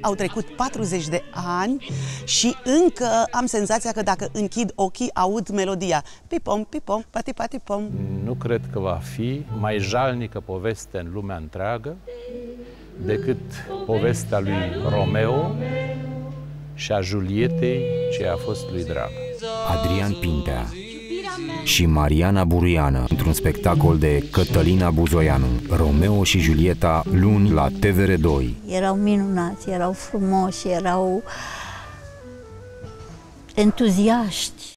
Au trecut 40 de ani și încă am senzația că dacă închid ochii, aud melodia. Pipom, pipom, pati, pati, pom. Nu cred că va fi mai jalnică poveste în lumea întreagă decât povestea lui Romeo și a Julietei ce a fost lui dragă. Adrian Pintea și Mariana Buruiană, într-un spectacol de Cătălina Buzoianu, Romeo și Julieta, luni la TVR2. Erau minunați, erau frumoși, erau entuziaști.